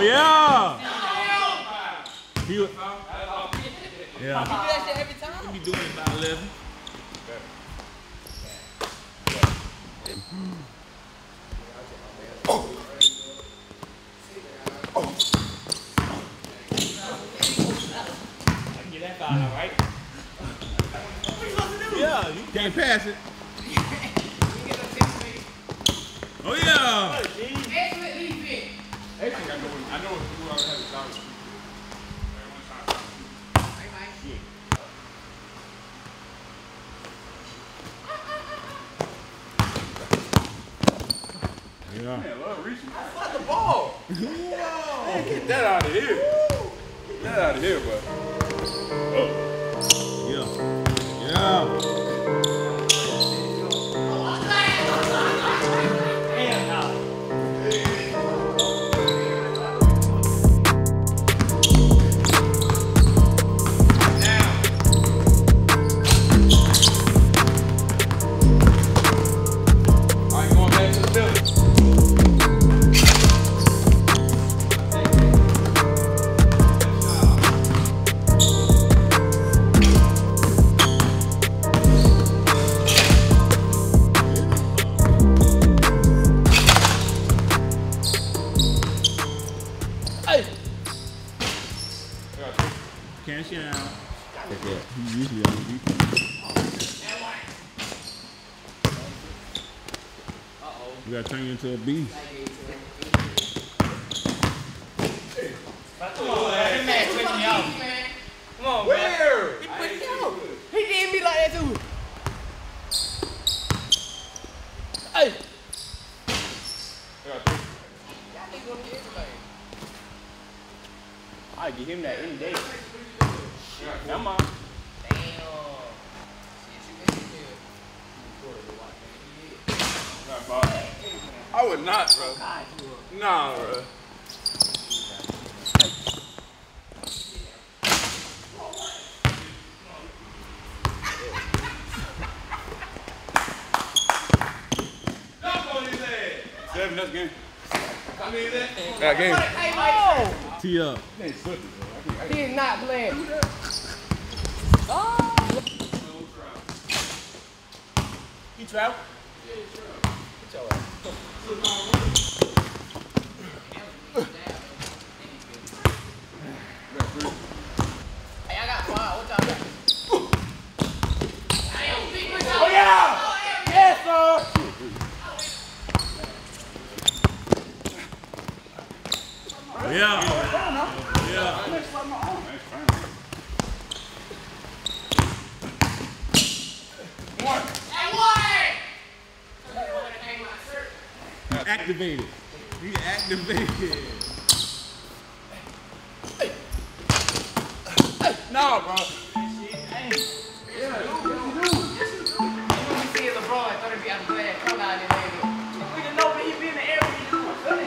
Oh yeah! Yeah. He do that shit every time. He be doing it by 11. Oh. Oh. I can get that foul, all right? What you supposed to do? Yeah, you can't pass it. Oh yeah! Excellent defense. I know if you already have a job. Yeah. Man, love reaching. I slap the ball. Man, get that out of here. Get that out of here, bud. Oh. Yeah. Yeah. We gotta turn you into a beast. Come on, man. That man put me out, man. Come on, where? Man. He put me out. He didn't be like that, too. Hey. I'll give him that any day. Come on. I would not, bro. Nah, bro. Stop on his head. 7, that's game. I mean, that game. Oh. Tee up. He's not playing. Oh. He traveled? Yeah, he traveled. Get your ass. Hey, I got 5. What y'all got? Oh yeah! Yes, sir! Oh yeah! Yeah! 1. Activated. He activated. No, bro. Hey. Yeah, yes, you do. You want to see LeBron at 30 feet out of the way that come out there. We didn't know when he be in the air when he do it. Hey,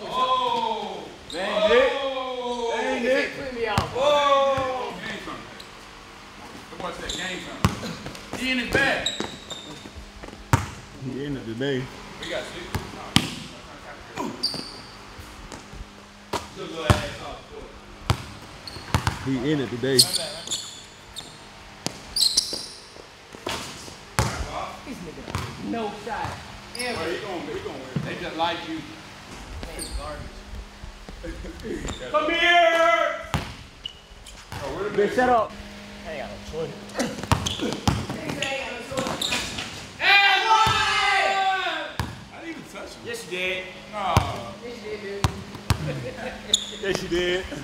Oh! Dang it! Oh. Dang it! Put me out. Oh! Game something. The boy said game something. He in his bag. He in it today. We got six. He in it today. No shot. Ever. Well, he gonna they just like you. It's garbage. Come here! Oh, bitch, shut up. I ain't got no choice. Hey, boy! I didn't even touch him. Yes, you did. No. Yes, you did, dude. Yes, you did.